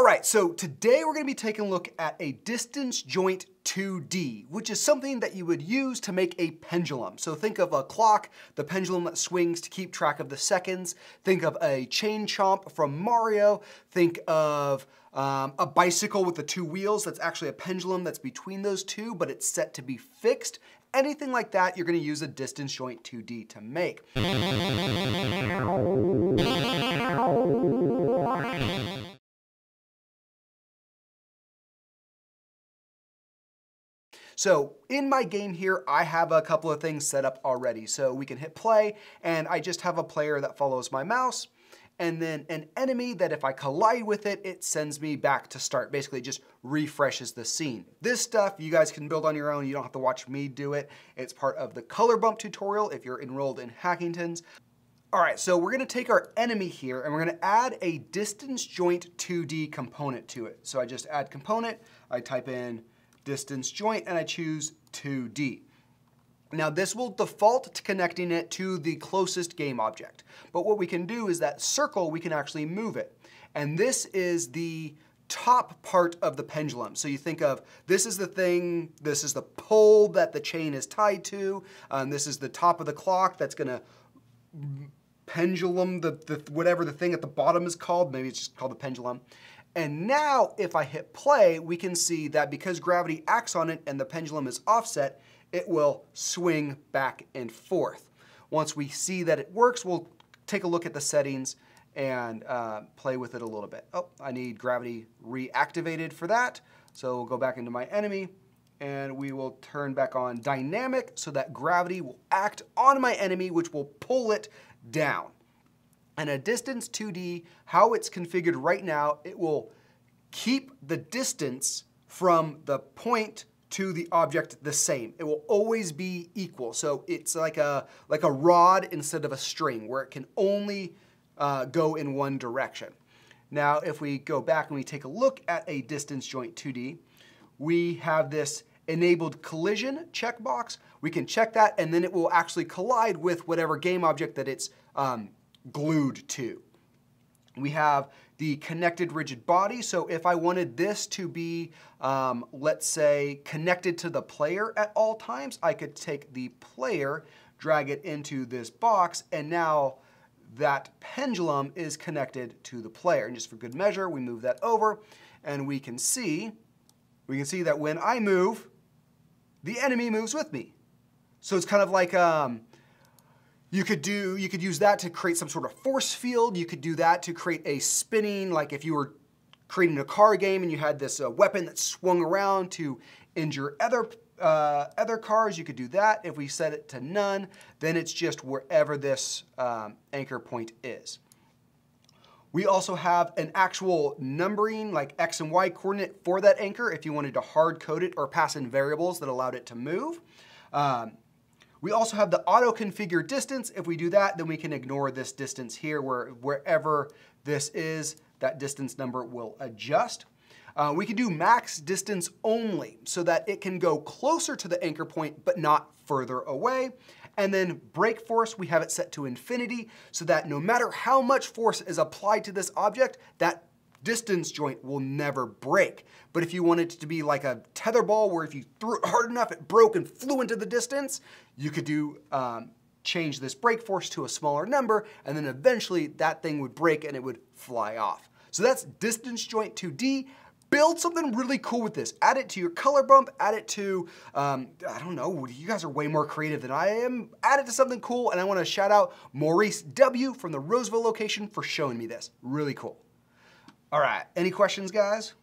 All right, so today we're gonna be taking a look at a distance joint 2D, which is something that you would use to make a pendulum. So think of a clock, the pendulum swings to keep track of the seconds. Think of a chain chomp from Mario. Think of a bicycle with the two wheels. That's actually a pendulum that's between those two, but it's set to be fixed. Anything like that, you're gonna use a distance joint 2D to make. So in my game here, I have a couple of things set up already. So we can hit play, and I just have a player that follows my mouse, and then an enemy that if I collide with it, it sends me back to start. Basically, it just refreshes the scene. This stuff you guys can build on your own. You don't have to watch me do it. It's part of the Color Bump tutorial if you're enrolled in Hackingtons. All right, so we're gonna take our enemy here, and we're gonna add a distance joint 2D component to it. So I just add component, I type in distance joint, and I choose 2D. Now this will default to connecting it to the closest game object. But what we can do is that circle, we can actually move it. And this is the top part of the pendulum. So you think of, this is the thing, this is the pole that the chain is tied to, this is the top of the clock that's gonna pendulum, whatever the thing at the bottom is called, maybe it's just called the pendulum. And now if I hit play, we can see that because gravity acts on it and the pendulum is offset, it will swing back and forth. Once we see that it works, we'll take a look at the settings and play with it a little bit. Oh, I need gravity reactivated for that. So we'll go back into my enemy, and we will turn back on dynamic so that gravity will act on my enemy, which will pull it down. And a distance 2D, how it's configured right now, it will keep the distance from the point to the object the same. It will always be equal. So it's like a rod instead of a string, where it can only go in one direction. Now, if we go back and we take a look at a distance joint 2D, we have this enabled collision checkbox. We can check that, and then it will actually collide with whatever game object that it's glued to. We have the connected rigid body. So if I wanted this to be, let's say, connected to the player at all times, I could take the player, drag it into this box, and now that pendulum is connected to the player. And just for good measure, we move that over, and we can see that when I move, the enemy moves with me. So it's kind of like You could use that to create some sort of force field. You could do that to create a spinning, like if you were creating a car game and you had this weapon that swung around to injure other cars, you could do that. If we set it to none, then it's just wherever this anchor point is. We also have an actual numbering, like X and Y coordinate for that anchor if you wanted to hard code it or pass in variables that allowed it to move. We also have the auto-configure distance. If we do that, then we can ignore this distance here, where wherever this is, that distance number will adjust. We can do max distance only, so that it can go closer to the anchor point, but not further away. And then brake force, we have it set to infinity, so that no matter how much force is applied to this object, that distance joint will never break. But if you want it to be like a tetherball, where if you threw it hard enough, it broke and flew into the distance, you could do change this brake force to a smaller number, and then eventually that thing would break and it would fly off. So that's distance joint 2D. Build something really cool with this. Add it to your Color Bump, add it to, I don't know, you guys are way more creative than I am. Add it to something cool, and I wanna shout out Maurice W. from the Roseville location for showing me this. Really cool. All right, any questions, guys?